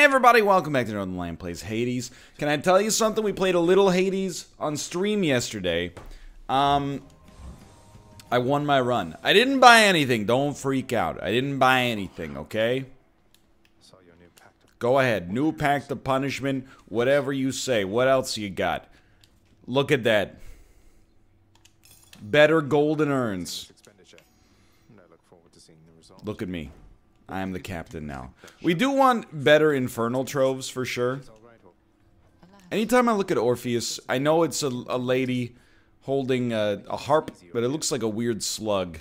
Everybody, welcome back to Northernlion Plays Hades. Can I tell you something? We played a little Hades on stream yesterday. I won my run. I didn't buy anything. Don't freak out. I didn't buy anything, okay? Go ahead. New Pact of Punishment. Whatever you say. What else you got? Look at that. Better golden urns. Look at me. I am the captain now. We do want better Infernal troves for sure. Anytime I look at Orpheus, I know it's a lady holding a harp, but it looks like a weird slug.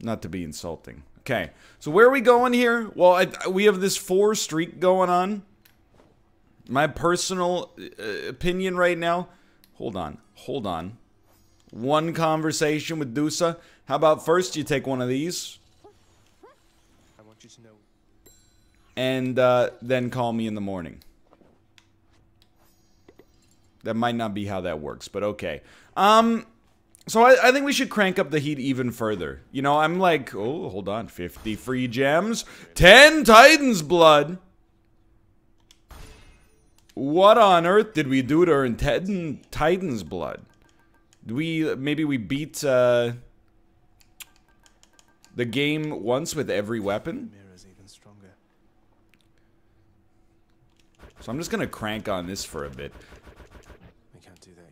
Not to be insulting. Okay, so where are we going here? Well, we have this 4 streak going on. My personal opinion right now. Hold on. One conversation with Dusa. How about first you take one of these? And then call me in the morning. That might not be how that works, but okay. So I think we should crank up the heat even further. You know, I'm like, oh, hold on. 50 free gems. 10 Titan's blood. What on earth did we do to earn 10 Titan's blood? Maybe we beat the game once with every weapon? So I'm just going to crank on this for a bit.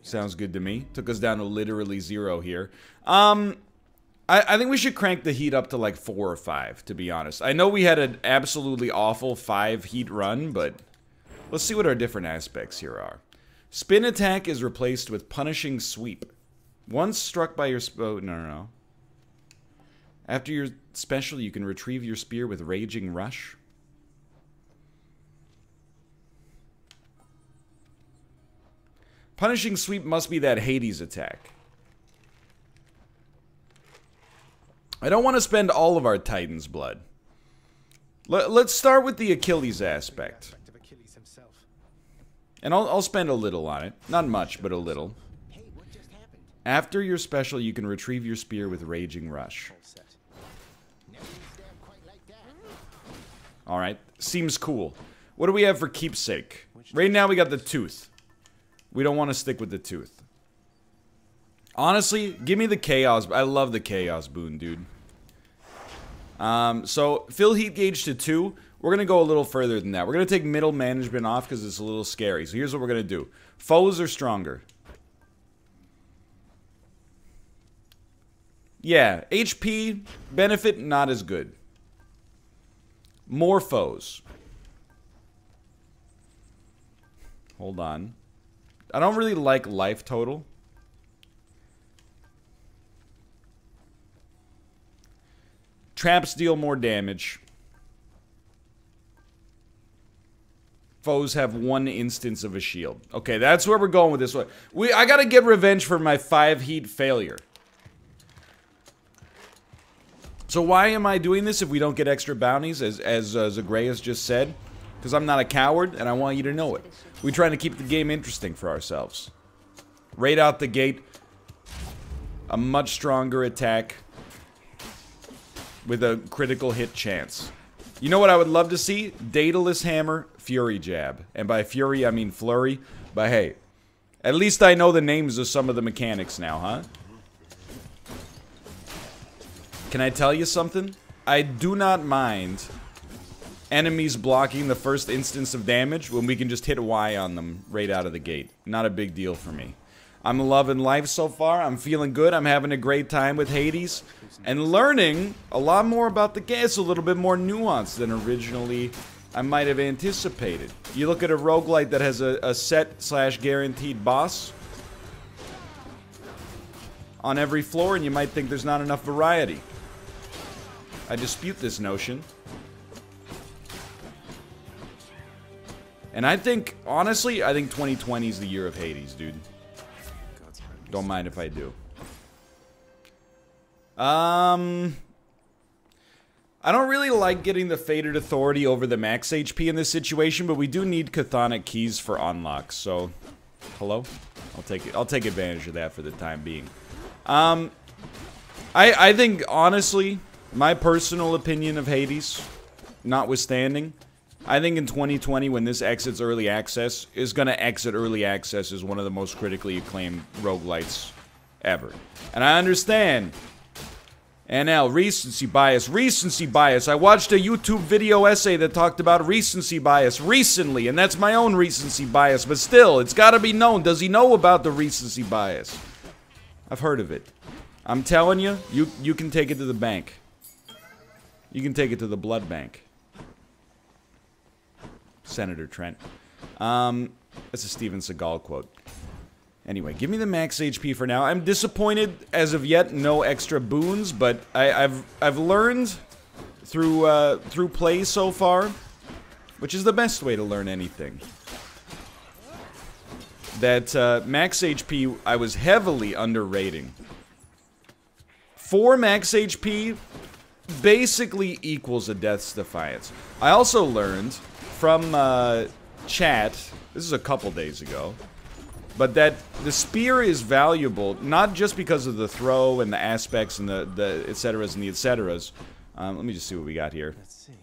Sounds good to me. Took us down to literally 0 here. I think we should crank the heat up to like 4 or 5, to be honest. I know we had an absolutely awful 5 heat run, but let's see what our different aspects here are. Spin attack is replaced with punishing sweep. Once struck by your no. After your special, you can retrieve your spear with Raging Rush. Punishing sweep must be that Hades attack. I don't want to spend all of our Titan's blood. Let's start with the Achilles aspect. And I'll spend a little on it. Not much, but a little. After your special, you can retrieve your spear with Raging Rush. Alright, seems cool. What do we have for keepsake? Right now we got the tooth. We don't want to stick with the tooth. Honestly, give me the Chaos. I love the Chaos Boon, dude. So, fill heat gauge to 2. We're going to go a little further than that. We're going to take middle management off because it's a little scary. So, here's what we're going to do. Foes are stronger. Yeah, HP benefit not as good. More foes. Hold on. I don't really like life total. Traps deal more damage. Foes have 1 instance of a shield. Okay, that's where we're going with this one. I gotta get revenge for my 5 heat failure. So why am I doing this if we don't get extra bounties, as Zagreus just said? Because I'm not a coward, and I want you to know it. We're trying to keep the game interesting for ourselves. Right out the gate. A much stronger attack. With a critical hit chance. You know what I would love to see? Daedalus hammer, Fury Jab. And by Fury, I mean Flurry. But hey, at least I know the names of some of the mechanics now, huh? Can I tell you something? I do not mind enemies blocking the first instance of damage when we can just hit Y on them right out of the gate. Not a big deal for me. I'm loving life so far. I'm feeling good. I'm having a great time with Hades. And learning a lot more about the game. It's a little bit more nuanced than originally I might have anticipated. You look at a roguelite that has a set/guaranteed boss on every floor and you might think there's not enough variety. I dispute this notion. And I think, honestly, I think 2020 is the year of Hades, dude. Don't mind if I do. I don't really like getting the Fated Authority over the max HP in this situation, but we do need Chthonic Keys for unlocks, so... Hello? I'll take advantage of that for the time being. I think, honestly, my personal opinion of Hades... notwithstanding, I think in 2020, when this exits early access, is going to exit early access as one of the most critically acclaimed roguelites ever. And I understand. NL, recency bias. Recency bias. I watched a YouTube video essay that talked about recency bias recently, and that's my own recency bias, but still, it's gotta be known. Does he know about the recency bias? I've heard of it. I'm telling you, you can take it to the bank. You can take it to the blood bank. Senator Trent. That's a Steven Seagal quote. Anyway, give me the max HP for now. I'm disappointed as of yet, no extra boons, but I've learned through through play so far, which is the best way to learn anything. That max HP I was heavily underrating. 4 max HP basically equals a Death's Defiance. I also learned from chat. This is a couple days ago. But that the spear is valuable, not just because of the throw and the aspects and the etceteras and the etceteras. Let me just see what we got here. Let's see.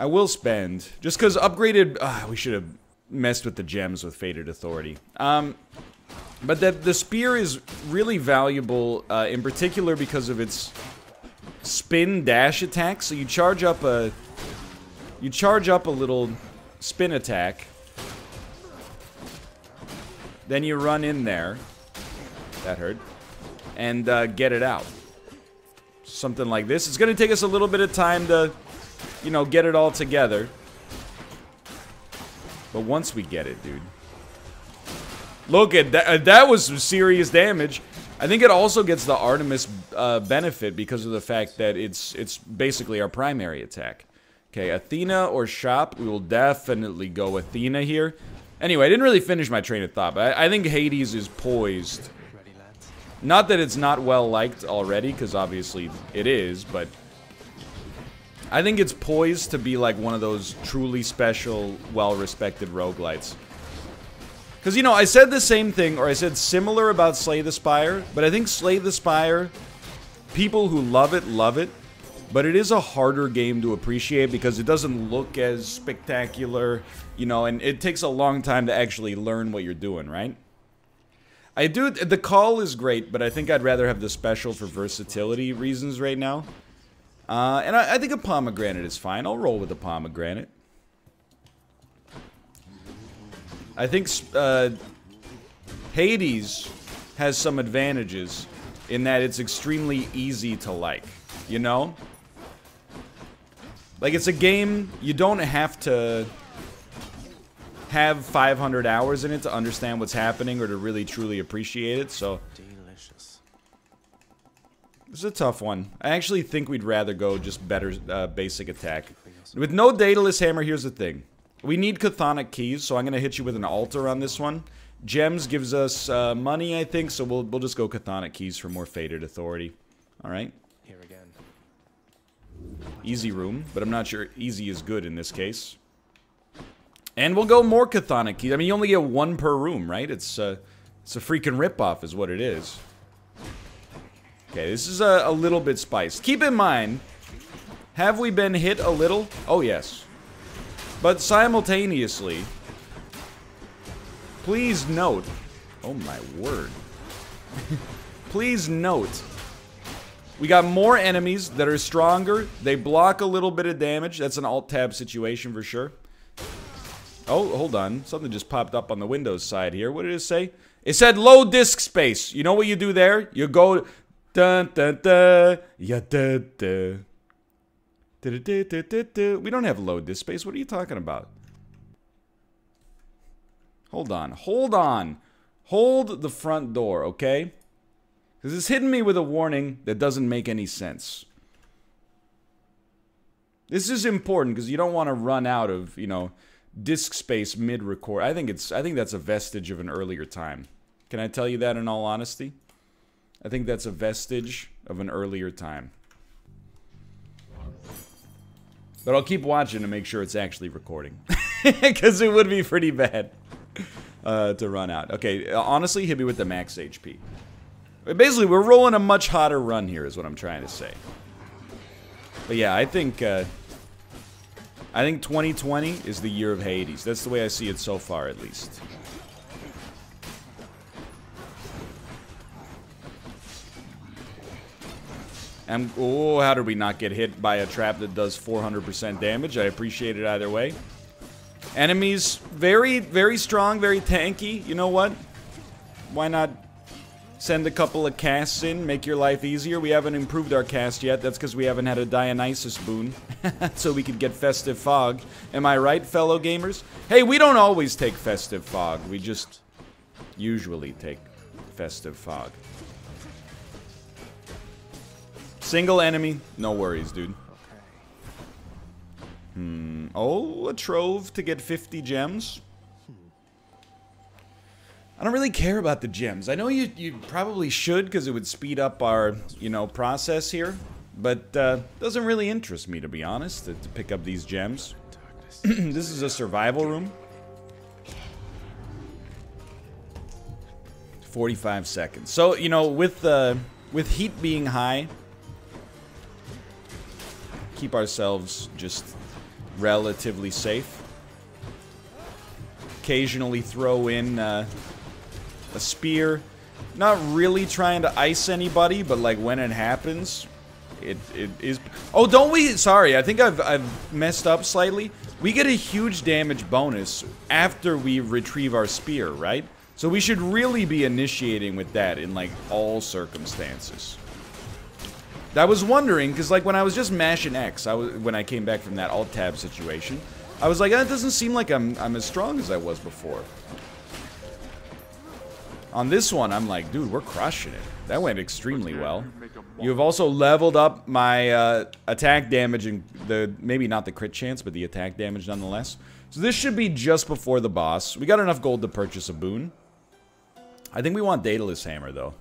I will spend, just because upgraded... we should have messed with the gems with Fated Authority. But that the spear is really valuable, in particular because of its spin dash attack. So you charge up a... You charge up a little spin attack. Then you run in there, that hurt, and get it out. Something like this. It's going to take us a little bit of time to, you know, get it all together. But once we get it, dude. Look at that. That was some serious damage. I think it also gets the Artemis benefit because of the fact that it's basically our primary attack. Okay, Athena or Shop. We will definitely go Athena here. Anyway, I didn't really finish my train of thought, but I think Hades is poised. Not that it's not well-liked already, because obviously it is, but... I think it's poised to be like one of those truly special, well-respected roguelites. Because, you know, I said the same thing, or I said similar about Slay the Spire, but I think Slay the Spire, people who love it, but it is a harder game to appreciate because it doesn't look as spectacular, you know, and it takes a long time to actually learn what you're doing, right? I do, the call is great, but I think I'd rather have the special for versatility reasons right now. And I think a pomegranate is fine. I'll roll with a pomegranate. I think Hades has some advantages in that it's extremely easy to like, you know? Like, it's a game you don't have to have 500 hours in it to understand what's happening or to really truly appreciate it, so... Delicious. This is a tough one. I actually think we'd rather go just better basic attack. With no Daedalus hammer, here's the thing. We need Chthonic Keys, so I'm gonna hit you with an altar on this one. Gems gives us money, I think, so we'll just go Chthonic Keys for more Fated Authority. Alright. Here again. Easy room, but I'm not sure easy is good in this case. And we'll go more Chthonic Keys. I mean, you only get one per room, right? It's a freaking ripoff is what it is. Okay, this is a little bit spiced. Keep in mind, have we been hit a little? Oh, yes. But simultaneously, please note... Oh, my word. Please note... We got more enemies that are stronger. They block a little bit of damage. That's an alt-tab situation for sure. Oh, hold on. Something just popped up on the Windows side here. What did it say? It said low disk space. You know what you do there? You go... Dun, dun, dun, ya, dun, dun. Da, da, da, da, da. We don't have low disk space. What are you talking about? Hold on. Hold on. Hold the front door, okay? Because it's hitting me with a warning that doesn't make any sense. This is important because you don't want to run out of, you know, disk space mid-record. I think that's a vestige of an earlier time. Can I tell you that in all honesty? I think that's a vestige of an earlier time. But I'll keep watching to make sure it's actually recording. Because it would be pretty bad to run out. Okay, honestly, hit me with the max HP. Basically, we're rolling a much hotter run here, is what I'm trying to say. But yeah, I think 2020 is the year of Hades. That's the way I see it so far, at least. Oh, how did we not get hit by a trap that does 400% damage? I appreciate it either way. Enemies, very, very strong, very tanky. You know what? Why not send a couple of casts in, make your life easier? We haven't improved our cast yet. That's because we haven't had a Dionysus boon. So we could get Festive Fog. Am I right, fellow gamers? Hey, we don't always take Festive Fog. We just usually take Festive Fog. Single enemy. No worries, dude. Okay. Oh, a trove to get 50 gems. I don't really care about the gems. I know you probably should, because it would speed up our, you know, process here. But, doesn't really interest me, to be honest, to pick up these gems. This is a survival room. 45 seconds. So, you know, with heat being high, keep ourselves just relatively safe. Occasionally throw in a spear. Not really trying to ice anybody, but like when it happens, it is. Oh, don't we? Sorry, I think I've messed up slightly. We get a huge damage bonus after we retrieve our spear, right? So we should really be initiating with that in like all circumstances. I was wondering, because like when I was just mashing X, when I came back from that alt-tab situation, I was like, that doesn't seem like I'm as strong as I was before. On this one, I'm like, dude, we're crushing it. That went extremely well. You have also leveled up my attack damage and maybe not the crit chance, but the attack damage nonetheless. So this should be just before the boss. We got enough gold to purchase a boon. I think we want Daedalus hammer though,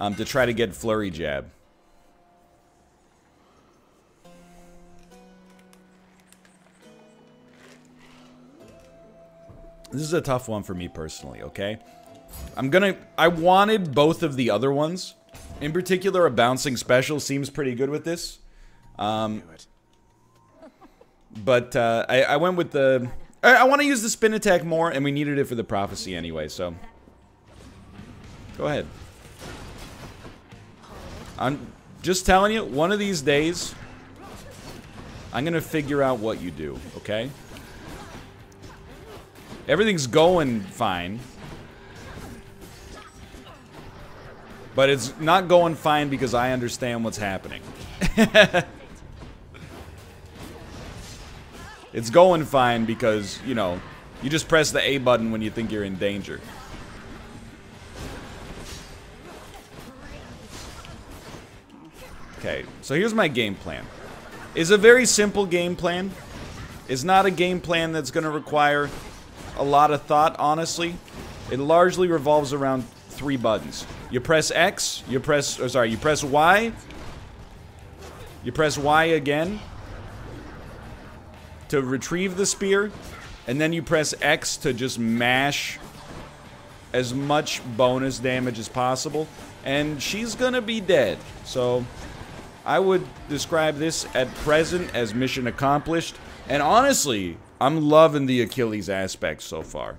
to try to get Fury Jab. This is a tough one for me personally, okay? I wanted both of the other ones. In particular, a bouncing special seems pretty good with this. But I went with the... I want to use the spin attack more, and we needed it for the prophecy anyway, so... Go ahead. I'm just telling you, one of these days, I'm going to figure out what you do, okay? Everything's going fine. But it's not going fine because I understand what's happening. It's going fine because, you know, you just press the A button when you think you're in danger. Okay, so here's my game plan. It's a very simple game plan. It's not a game plan that's going to require a lot of thought, honestly. It largely revolves around three buttons. You press X, you press Y. You press Y again to retrieve the spear, and then you press X to just mash as much bonus damage as possible, and she's gonna be dead. So I would describe this at present as mission accomplished, and honestly, I'm loving the Achilles aspect so far.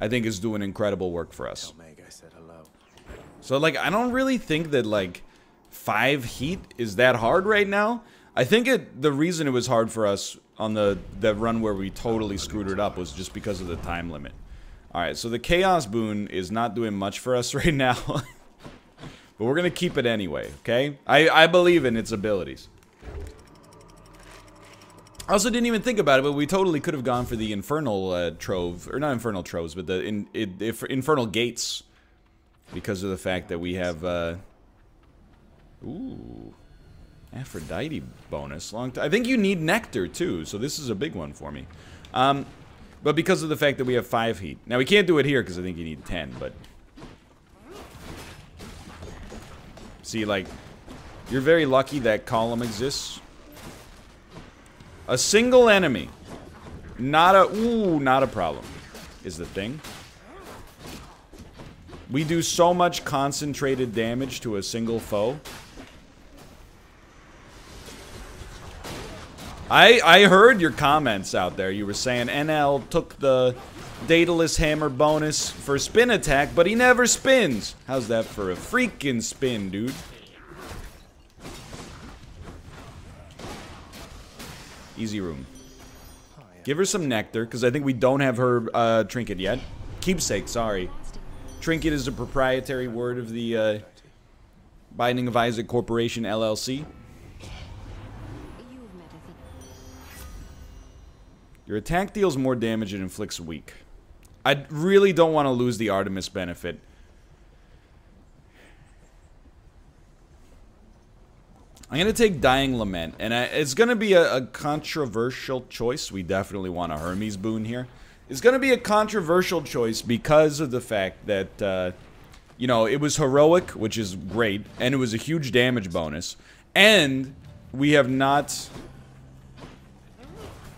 I think it's doing incredible work for us. Meg, I said hello. So like, I don't really think that like 5 heat is that hard right now. I think the reason it was hard for us on the run where we totally screwed it up was just because of the time limit. Alright, so the Chaos Boon is not doing much for us right now. But we're gonna keep it anyway, okay? I believe in its abilities. I also didn't even think about it, but we totally could have gone for the Infernal Trove. Or not Infernal Troves, but the Infernal Gates. Because of the fact that we have... Ooh... Aphrodite bonus. I think you need nectar too, so this is a big one for me. But because of the fact that we have 5 heat. Now we can't do it here because I think you need 10, but... See, like, you're very lucky that column exists. A single enemy. Not a problem, is the thing. We do so much concentrated damage to a single foe. I heard your comments out there. You were saying NL took the Daedalus hammer bonus for spin attack, but he never spins. How's that for a freaking spin, dude? Easy room. Give her some nectar, because I think we don't have her trinket yet. Keepsake, sorry. Trinket is a proprietary word of the Binding of Isaac Corporation, LLC. Your attack deals more damage and inflicts weak. I really don't want to lose the Artemis benefit. I'm going to take Dying Lament, and it's going to be a controversial choice. We definitely want a Hermes boon here. It's going to be a controversial choice because of the fact that, you know, it was heroic, which is great, and it was a huge damage bonus, and we have not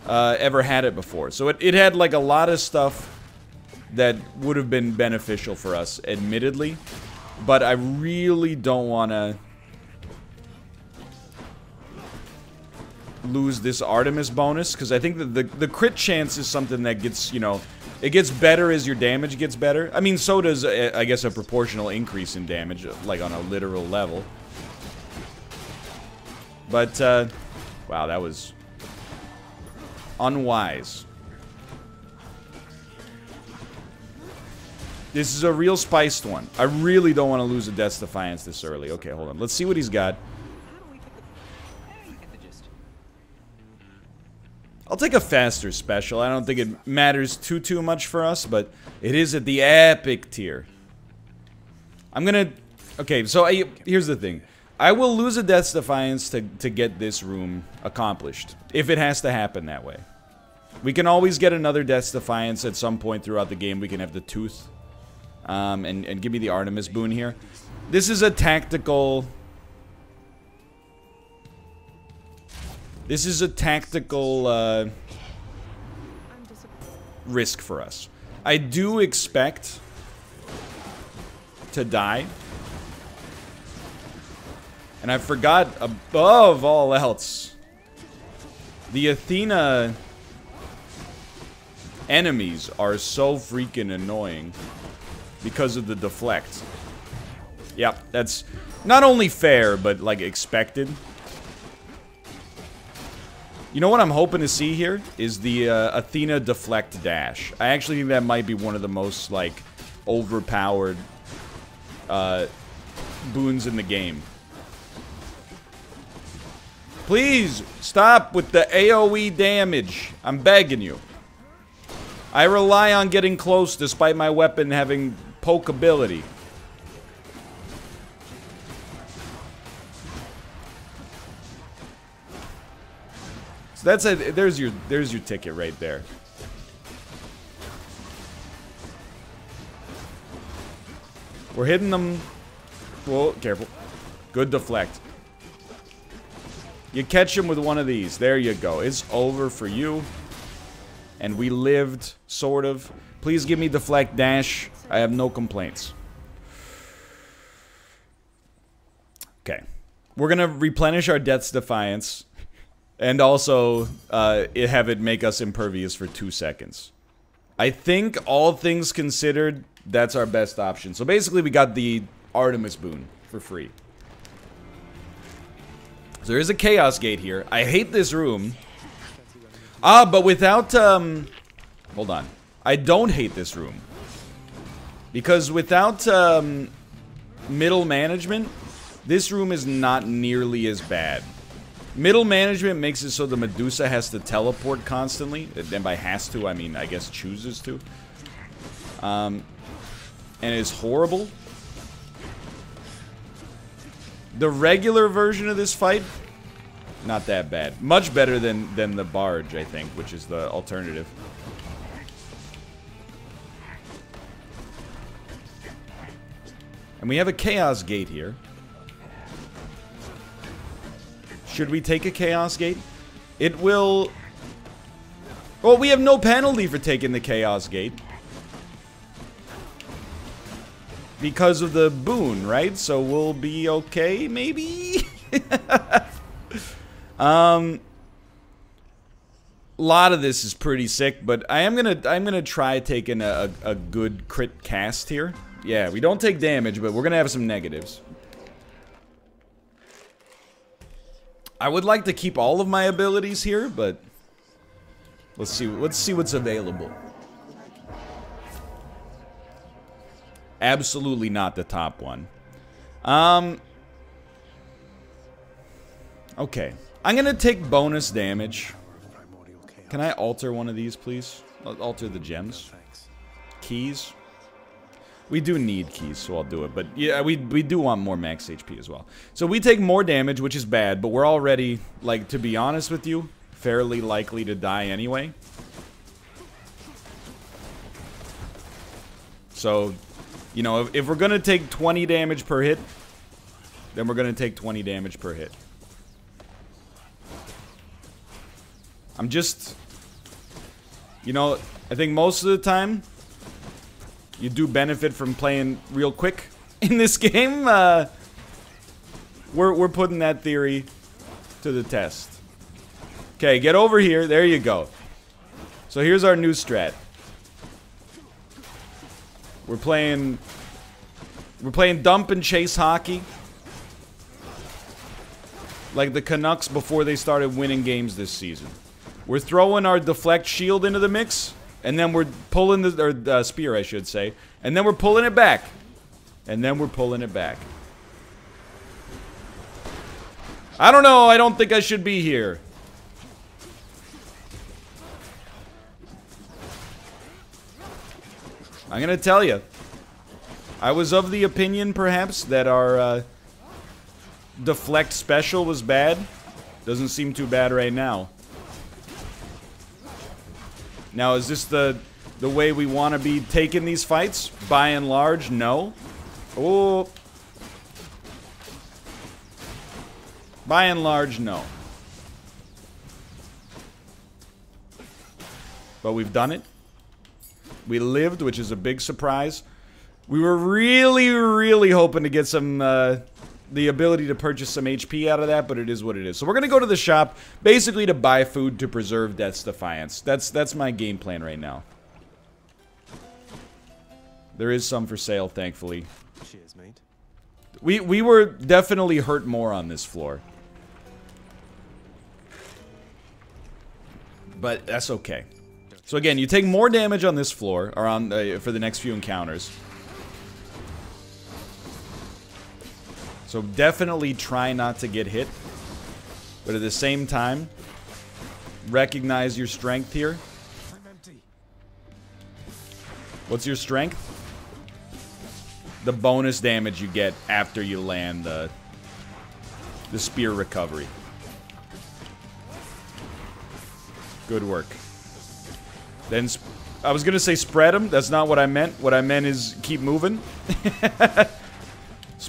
ever had it before. So it had, like, a lot of stuff that would have been beneficial for us, admittedly, but I really don't want to lose this Artemis bonus, because I think that the crit chance is something that gets, you know, it gets better as your damage gets better. I mean, so does, I guess, a proportional increase in damage, like on a literal level. But, wow, that was unwise. This is a real spiced one. I really don't want to lose a Death's Defiance this early. Okay, hold on. Let's see what he's got. I'll take a faster special. I don't think it matters too much for us, but it is at the epic tier. I'm gonna... Okay, so here's the thing. I will lose a Death's Defiance to get this room accomplished, if it has to happen that way. We can always get another Death's Defiance at some point throughout the game. We can have the Tooth. And give me the Artemis boon here. This is a tactical... This is a tactical risk for us. I do expect to die. And I forgot, above all else, the Athena enemies are so freaking annoying because of the deflect. Yep, that's not only fair, but, like, expected. You know what I'm hoping to see here is the Athena deflect dash. I actually think that might be one of the most, like, overpowered boons in the game. Please stop with the AoE damage. I'm begging you. I rely on getting close despite my weapon having poke ability. That's it. There's your ticket right there. We're hitting them. Whoa, careful. Good deflect. You catch him with one of these. There you go. It's over for you. And we lived, sort of. Please give me deflect dash. I have no complaints. Okay. We're gonna replenish our Death's Defiance. And also, have it make us impervious for 2 seconds. I think, all things considered, that's our best option. So basically, we got the Artemis boon for free. So there is a Chaos Gate here. I hate this room. Ah, but without, hold on. I don't hate this room. Because without, middle management, this room is not nearly as bad. Middle management makes it so the Medusa has to teleport constantly. And by has to, I mean, I guess chooses to. And it's horrible. The regular version of this fight, not that bad. Much better than the barge, I think, which is the alternative. And we have a Chaos Gate here. Should we take a Chaos Gate? It will... Well, we have no penalty for taking the Chaos Gate. Because of the boon, right? So we'll be okay, maybe? A lot of this is pretty sick, but I am gonna try taking a good crit cast here. Yeah, we don't take damage, but we're gonna have some negatives. I would like to keep all of my abilities here, but let's see what's available. Absolutely not the top one. Okay. I'm gonna take bonus damage. Can I alter one of these, please? Alter the gems. Keys. We do need keys, so I'll do it. But yeah, we do want more max HP as well. So we take more damage, which is bad, but we're already, like, to be honest with you, fairly likely to die anyway. So, you know, if we're gonna take 20 damage per hit, then we're gonna take 20 damage per hit. I'm just, you know, I think most of the time, you do benefit from playing real quick in this game. We're putting that theory to the test. Okay, get over here. There you go. So here's our new strat. We're playing dump and chase hockey, like the Canucks before they started winning games this season. We're throwing our deflect shield into the mix. And then we're pulling the, or spear, I should say. And then we're pulling it back. And then we're pulling it back. I don't know. I don't think I should be here. I'm going to tell you. I was of the opinion, perhaps, that our deflect special was bad. Doesn't seem too bad right now. Now, is this the way we want to be taking these fights? By and large, no. Oh. By and large, no. But we've done it. We lived, which is a big surprise. We were really, really hoping to get some... the ability to purchase some HP out of that, but it is what it is. So we're gonna go to the shop basically to buy food to preserve Death's Defiance. That's my game plan right now. There is some for sale, thankfully. Cheers, mate. We were definitely hurt more on this floor, but that's okay. So again, you take more damage on this floor or on for the next few encounters. So definitely try not to get hit, but at the same time, recognize your strength here. What's your strength? The bonus damage you get after you land the spear recovery. Good work. Then I was gonna say spread them. That's not what I meant. What I meant is keep moving.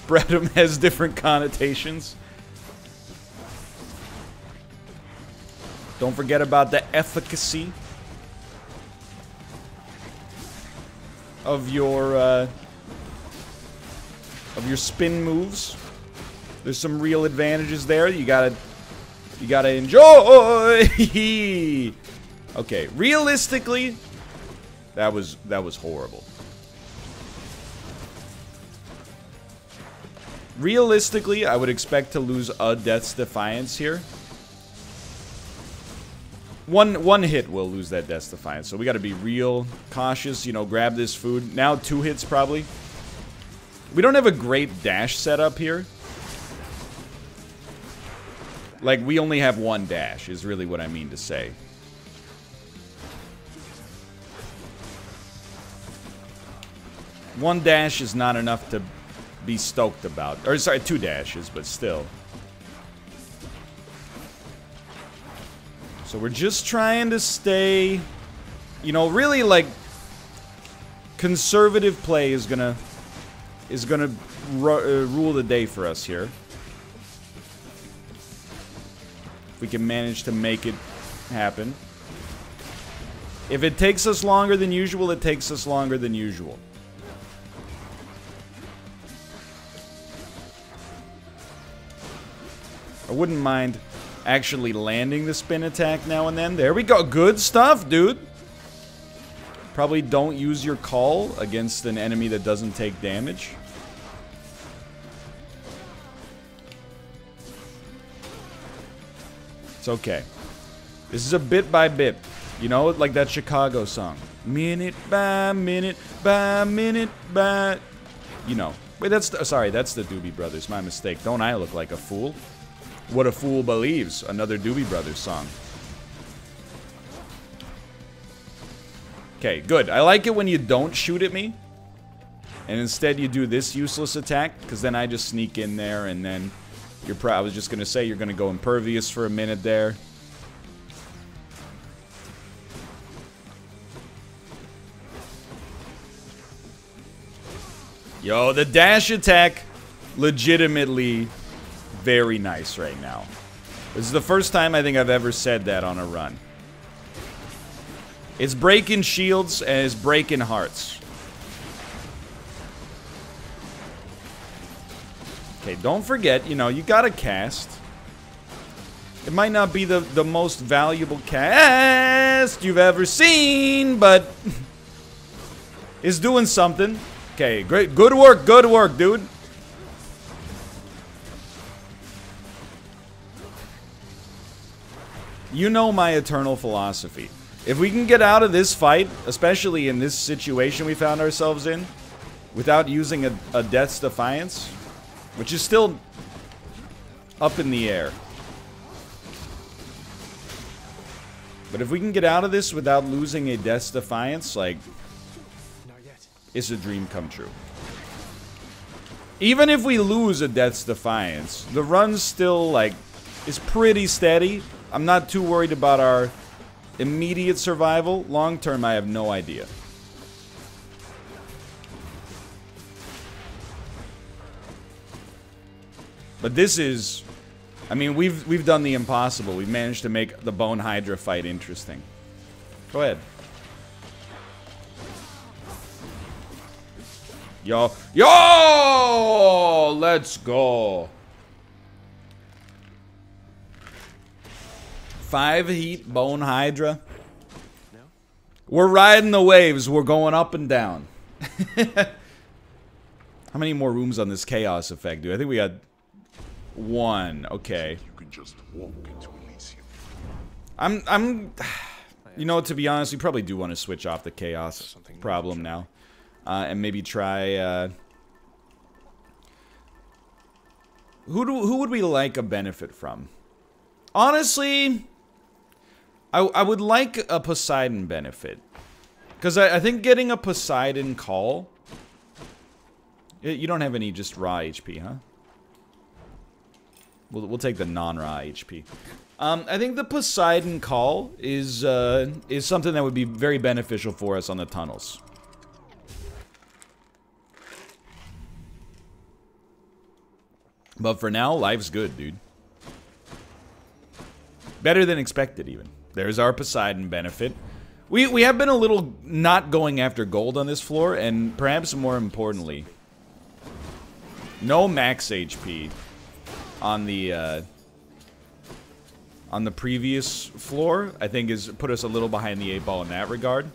Spread them has different connotations. Don't forget about the efficacy of your spin moves. There's some real advantages there. You gotta enjoy. Okay, realistically, that was horrible. Realistically, I would expect to lose a Death's Defiance here. One hit will lose that Death's Defiance, so we gotta be real cautious, you know, grab this food. Now 2 hits, probably. We don't have a great dash setup here. Like, we only have 1 dash, is really what I mean to say. One dash is not enough to... be stoked about. Or, sorry, 2 dashes, but still. So we're just trying to stay, you know, really, like, conservative play is gonna rule the day for us here. If we can manage to make it happen. If it takes us longer than usual, it takes us longer than usual. I wouldn't mind actually landing the spin attack now and then. There we go. Good stuff, dude. Probably don't use your call against an enemy that doesn't take damage. It's okay. This is a bit by bit. You know, like that Chicago song. Minute by minute by minute by... You know. Wait, that's... sorry, that's the Doobie Brothers. My mistake. Don't I look like a fool? What a Fool Believes, another Doobie Brothers song. Okay, good. I like it when you don't shoot at me, and instead you do this useless attack, because then I just sneak in there, and then you're probably... I was just going to say, you're going to go impervious for a minute there. Yo, the dash attack, legitimately... very nice right now. This is the first time I think I've ever said that on a run. It's breaking shields and it's breaking hearts. Okay, don't forget, you know, you gotta cast. It might not be the most valuable cast you've ever seen, but it's doing something. Okay, great. Good work, dude. You know my eternal philosophy. If we can get out of this fight, especially in this situation we found ourselves in, without using a Death's Defiance, which is still up in the air. But if we can get out of this without losing a Death's Defiance, like, it's a dream come true. Even if we lose a Death's Defiance, the run still, like, is pretty steady. I'm not too worried about our immediate survival. Long term, I have no idea. But this is... I mean, we've done the impossible. We've managed to make the Bone Hydra fight interesting. Go ahead. Yo. Yo! Let's go. 5 heat, Bone Hydra. No? We're riding the waves. We're going up and down. How many more rooms on this chaos effect, dude? I think we got 1. Okay. You can just walk into Elysium. You know, to be honest, we probably do want to switch off the chaos problem now, and maybe try. Who would we like a benefit from? Honestly. I would like a Poseidon benefit. Because I think getting a Poseidon call... You don't have any just raw HP, huh? We'll take the non-raw HP. I think the Poseidon call is something that would be very beneficial for us on the tunnels. But for now, life's good, dude. Better than expected, even. There's our Poseidon benefit. We have been a little not going after gold on this floor, and perhaps more importantly, no max HP on the previous floor. I think has put us a little behind the 8 ball in that regard.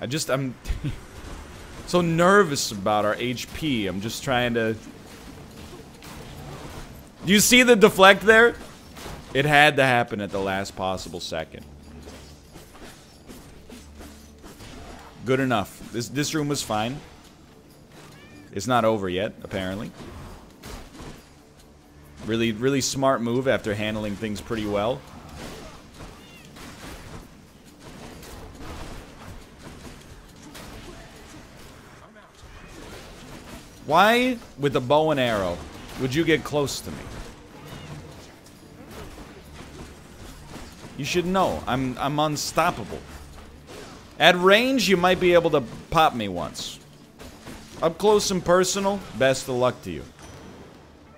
I'm so nervous about our HP. I'm just trying to. Do you see the deflect there? It had to happen at the last possible second. Good enough. This room was fine. It's not over yet, apparently. Really, really smart move after handling things pretty well. Why, with a bow and arrow, would you get close to me? You should know. I'm unstoppable. At range, you might be able to pop me once. Up close and personal, best of luck to you.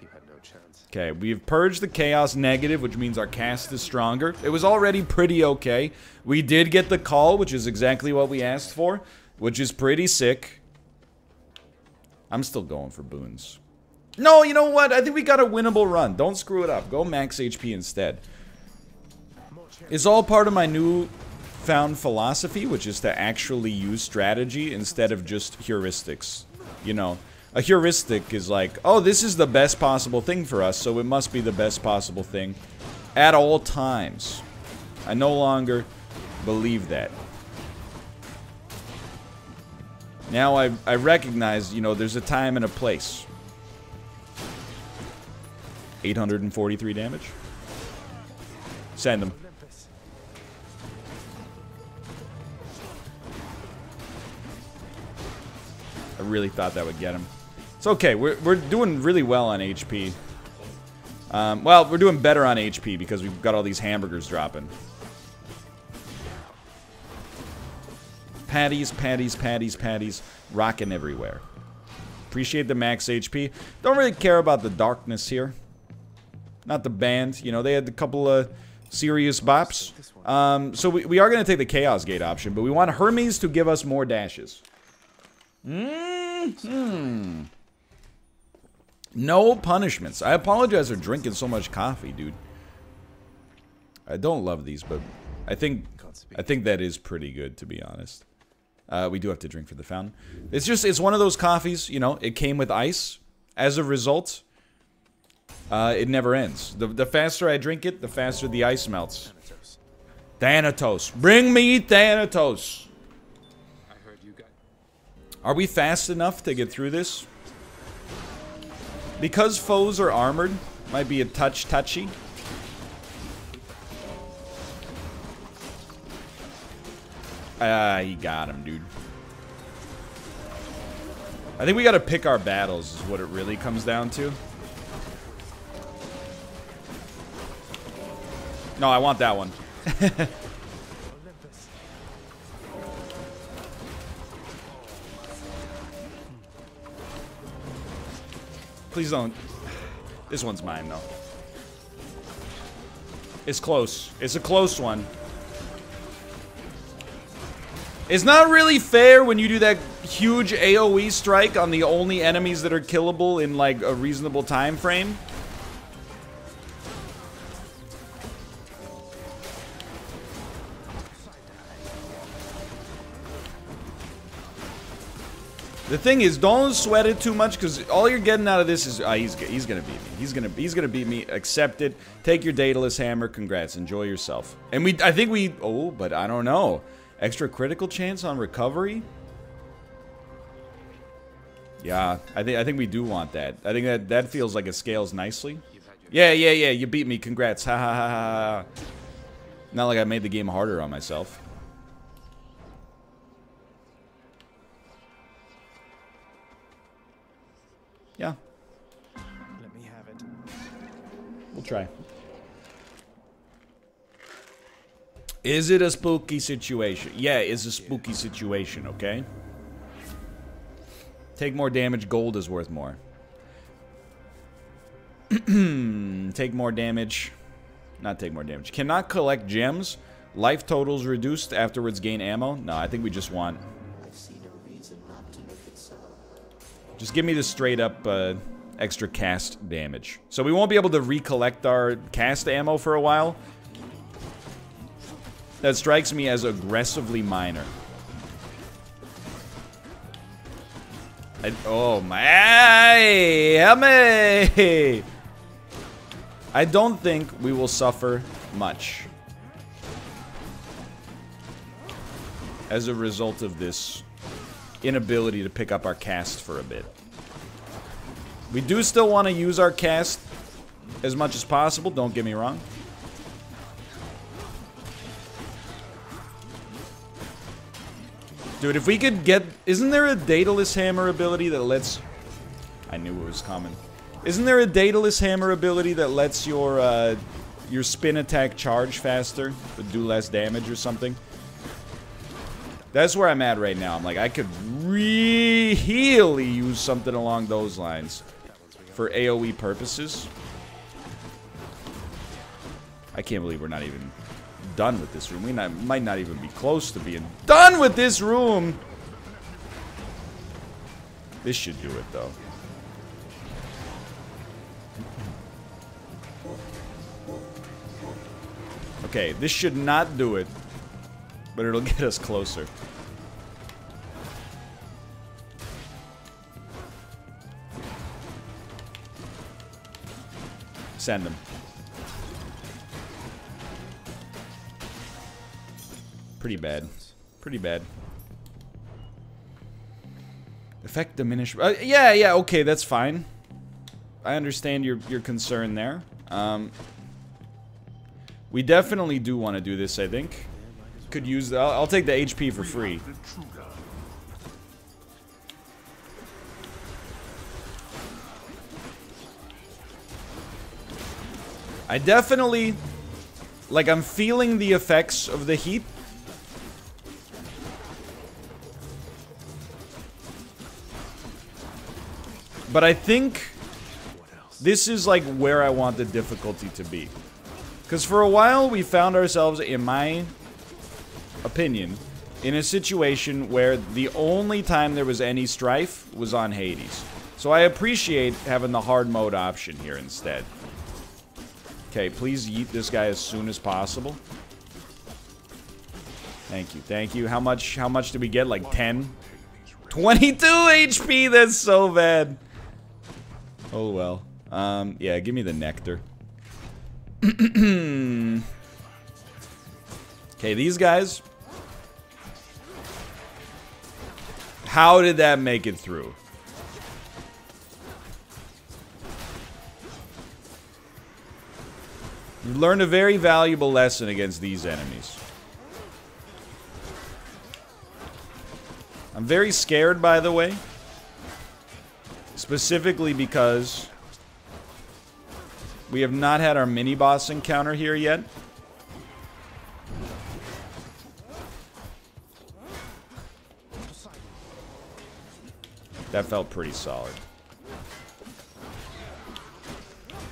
You had no chance. Okay, we've purged the chaos negative, which means our cast is stronger. It was already pretty okay. We did get the call, which is exactly what we asked for, which is pretty sick. I'm still going for boons. No, you know what? I think we got a winnable run. Don't screw it up. Go max HP instead. It's all part of my newfound philosophy, which is to actually use strategy instead of just heuristics. You know, a heuristic is like, oh, this is the best possible thing for us, so it must be the best possible thing at all times. I no longer believe that. Now I recognize, you know, there's a time and a place. 843 damage. Send him. I really thought that would get him. It's okay. We're doing really well on HP. Well, we're doing better on HP because we've got all these hamburgers dropping. Patties, patties, patties, patties. Rocking everywhere. Appreciate the max HP. Don't really care about the darkness here. Not the band. You know, they had a couple of serious bops. So we are going to take the Chaos Gate option, but we want Hermes to give us more dashes. Mm-hmm. No punishments. I apologize for drinking so much coffee, dude. I don't love these, but I think that is pretty good, to be honest. We do have to drink for the fountain. It's just, it's one of those coffees, you know, it came with ice. As a result, it never ends. The faster I drink it, the faster the ice melts. Thanatos. Thanatos. Bring me Thanatos. I heard you got... Are we fast enough to get through this? Because foes are armored, might be a touchy. Ah, he got him, dude. I think we gotta pick our battles is what it really comes down to. No, I want that one. Please don't. This one's mine, though. It's close. It's a close one. It's not really fair when you do that huge AoE strike on the only enemies that are killable in, like, a reasonable time frame. The thing is, don't sweat it too much, because all you're getting out of this is, he's gonna beat me. He's gonna beat me. Accept it. Take your Daedalus hammer. Congrats. Enjoy yourself. And oh, but I don't know. Extra critical chance on recovery? Yeah, I think we do want that. I think that feels like it scales nicely. Yeah. You beat me. Congrats. Ha ha ha ha. Not like I made the game harder on myself. Yeah. Let me have it. We'll try. Is it a spooky situation? Yeah, it's a spooky situation, okay? Take more damage, gold is worth more. Take more damage. Not take more damage. Cannot collect gems. Life totals reduced, afterwards gain ammo. No, I think we just want... Just give me the straight up extra cast damage. So we won't be able to recollect our cast ammo for a while. That strikes me as aggressively minor. Oh my! I don't think we will suffer much as a result of this inability to pick up our cast for a bit. We do still want to use our cast as much as possible, don't get me wrong. Dude, if we could get... Isn't there a Daedalus hammer ability that lets... I knew it was coming. Isn't there a Daedalus hammer ability that lets your spin attack charge faster but do less damage or something? That's where I'm at right now. I'm like, I could really use something along those lines for AoE purposes. I can't believe we're not even done with this room. We might not even be close to being done with this room. This should do it, though. Okay, this should not do it, but it'll get us closer. Send them. Pretty bad. Pretty bad. Effect diminish. Yeah, okay, that's fine. I understand your concern there. We definitely do want to do this, I think. Could use the, I'll take the HP for free. I definitely, like, I'm feeling the effects of the heat. But I think this is like where I want the difficulty to be. Because for a while we found ourselves, in my opinion, in a situation where the only time there was any strife was on Hades. So I appreciate having the hard mode option here instead. Okay, please yeet this guy as soon as possible. Thank you, thank you. How much did we get? Like 10? 22 HP, that's so bad. Oh, well. Yeah, give me the nectar. Okay, these guys. How did that make it through? You learned a very valuable lesson against these enemies. I'm very scared, by the way. Specifically because we have not had our mini-boss encounter here yet. That felt pretty solid.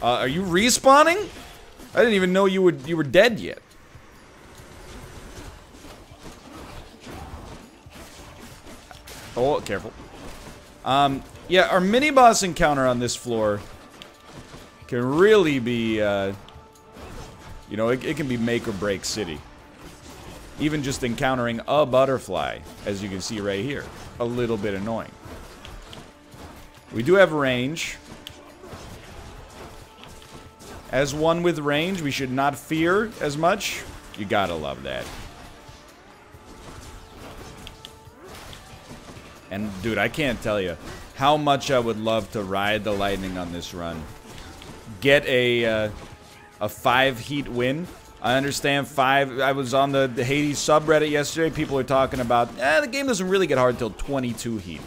Are you respawning? I didn't even know you were dead yet. Oh, careful. Yeah, our mini-boss encounter on this floor can really be, you know, it can be make or break city. Even just encountering a butterfly, as you can see right here. A little bit annoying. We do have range. As one with range, we should not fear as much. You gotta love that. And, dude, I can't tell you how much I would love to ride the lightning on this run. Get a 5 heat win. I understand 5. I was on the Hades subreddit yesterday. People are talking about, the game doesn't really get hard till 22 heat.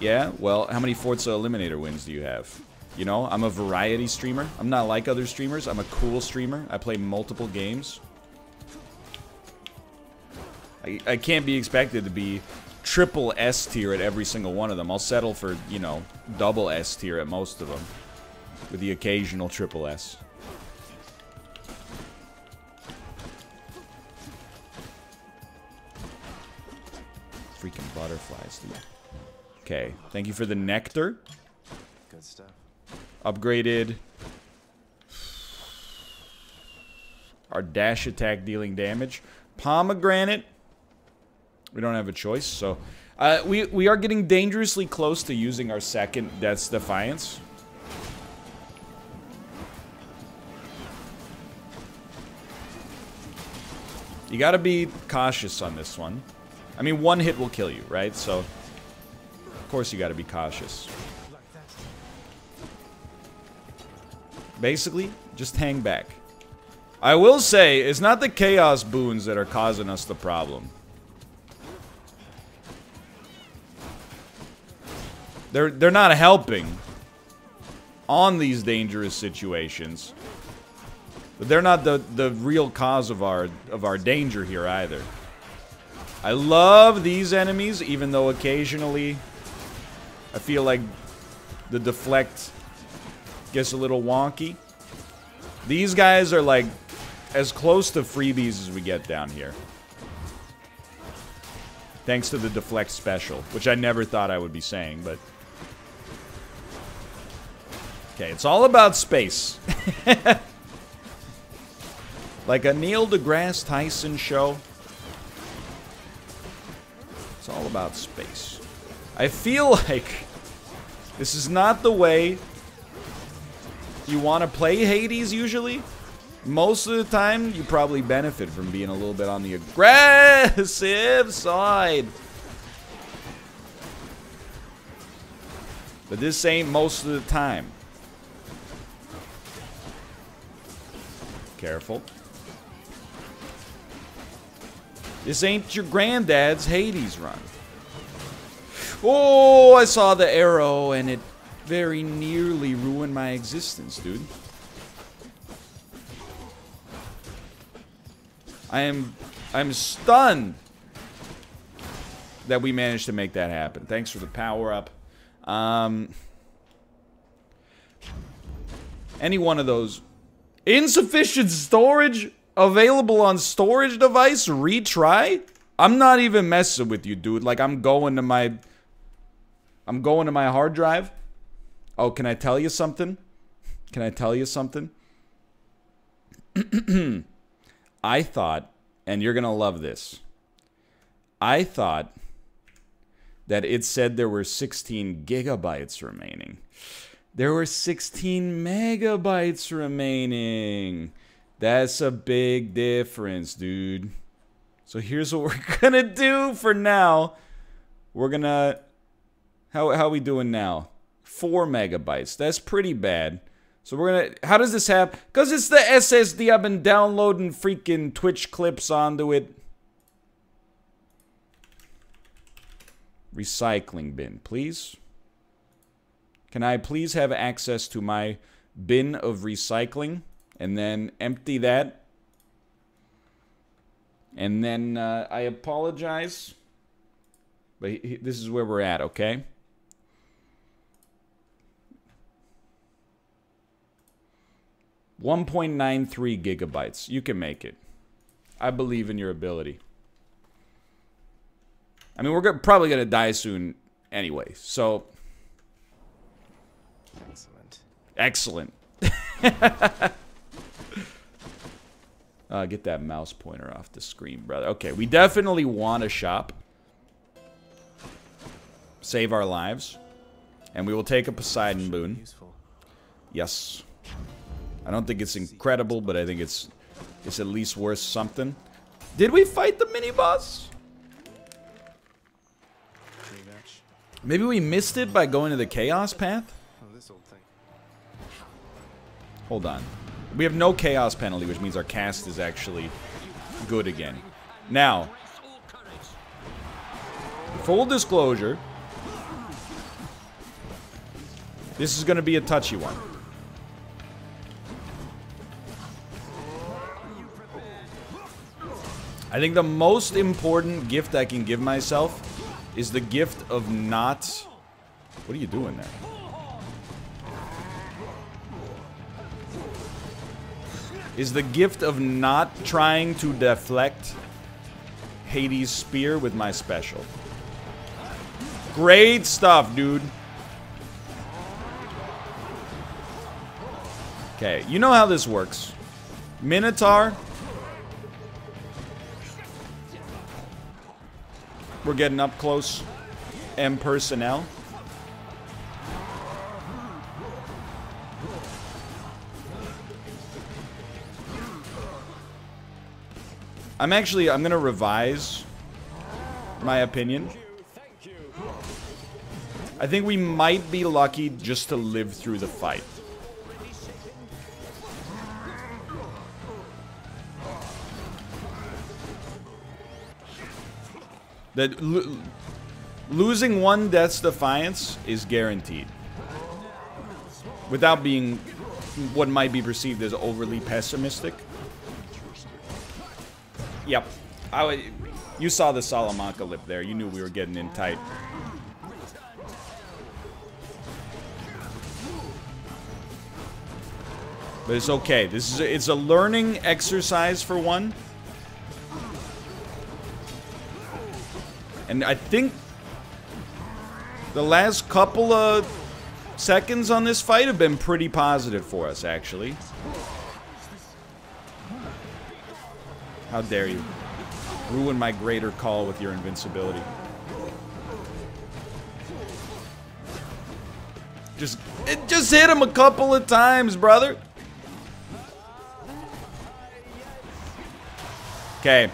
Yeah, well, how many Forza Eliminator wins do you have? You know, I'm a variety streamer. I'm not like other streamers. I'm a cool streamer. I play multiple games. I can't be expected to be triple S tier at every single one of them. I'll settle for, you know, double S tier at most of them. With the occasional triple S. Freaking butterflies, dude. Okay, thank you for the nectar. Good stuff. Upgraded. Our dash attack dealing damage. Pomegranate. We don't have a choice, so... we are getting dangerously close to using our second Death's Defiance. You gotta be cautious on this one. I mean, one hit will kill you, right? So, of course you gotta be cautious. Basically, just hang back. I will say, it's not the Chaos Boons that are causing us the problem. They're not helping on these dangerous situations. But they're not the real cause of our danger here either. I love these enemies, even though occasionally I feel like the deflect gets a little wonky. These guys are like as close to freebies as we get down here. Thanks to the deflect special, which I never thought I would be saying, but... Okay, it's all about space. Like a Neil deGrasse Tyson show. It's all about space. I feel like this is not the way you want to play Hades usually. Most of the time, you probably benefit from being a little bit on the aggressive side. But this ain't most of the time. Careful. This ain't your granddad's Hades run. Oh, I saw the arrow and it very nearly ruined my existence, dude. I'm stunned that we managed to make that happen. Thanks for the power up. Any one of those. Insufficient storage available on storage device? Retry? I'm not even messing with you, dude. Like, I'm going to my hard drive. Oh, can I tell you something? Can I tell you something? I thought, and you're gonna love this, I thought that it said there were 16 gigabytes remaining. There were 16 megabytes remaining. That's a big difference, dude. So here's what we're gonna do for now. We're gonna... How we doing now? 4 megabytes. That's pretty bad. So we're gonna... How does this happen? Because it's the SSD. I've been downloading freaking Twitch clips onto it. Recycling bin, please. Can I please have access to my bin of recycling? And then empty that. And then I apologize. But this is where we're at, okay? $1.93 gigabytes. You can make it. I believe in your ability. I mean, we're probably gonna die soon anyway, so... Excellent. Excellent. Get that mouse pointer off the screen, brother. Okay, we definitely want to shop. Save our lives. And we will take a Poseidon Boon. Yes. I don't think it's incredible, but I think it's at least worth something. Did we fight the mini-boss? Maybe we missed it by going to the Chaos Path? Hold on. We have no chaos penalty, which means our cast is actually good again. Now, full disclosure, this is going to be a touchy one. I think the most important gift I can give myself is the gift of not... What are you doing there? Is the gift of not trying to deflect Hades' spear with my special. Great stuff, dude. Okay, you know how this works. Minotaur. We're getting up close and personnel. I'm gonna revise my opinion. I think we might be lucky just to live through the fight. That losing one Death's Defiance is guaranteed. Without being what might be perceived as overly pessimistic. Yep. You saw the Salamanca lip there. You knew we were getting in tight. But it's okay. It's a learning exercise for one. And I think the last couple of seconds on this fight have been pretty positive for us, actually. How dare you? Ruin my greater call with your invincibility. Just hit him a couple of times, brother. Okay.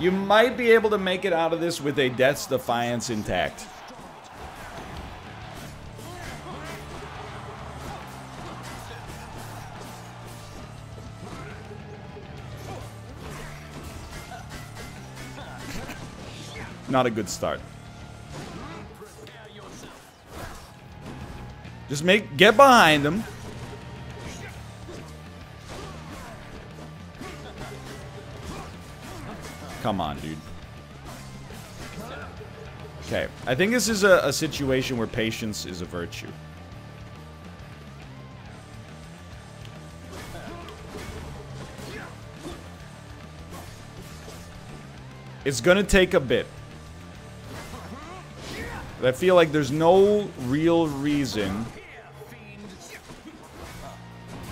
You might be able to make it out of this with a Death's Defiance intact. Not a good start. Just get behind him. Come on, dude. Okay, I think this is a situation where patience is a virtue. It's gonna take a bit. But I feel like there's no real reason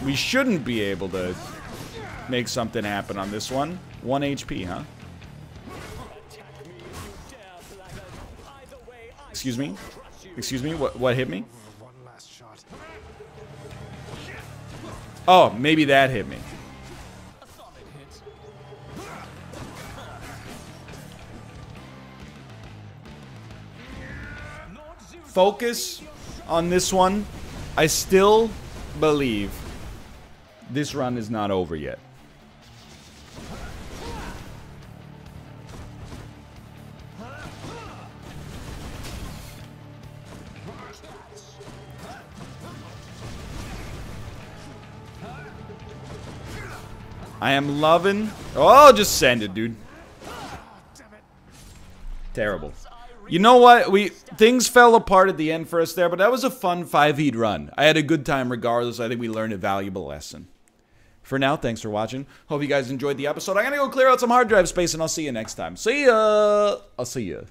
we shouldn't be able to make something happen on this one. 1 HP, huh? Excuse me? Excuse me? What hit me? Oh, maybe that hit me. Focus on this one. I still believe this run is not over yet. I am loving... Oh, just send it, dude. Terrible. You know what? Things fell apart at the end for us there, but that was a fun 5-heat run. I had a good time regardless. I think we learned a valuable lesson. For now, thanks for watching. Hope you guys enjoyed the episode. I'm gonna go clear out some hard drive space, and I'll see you next time. See ya! I'll see ya.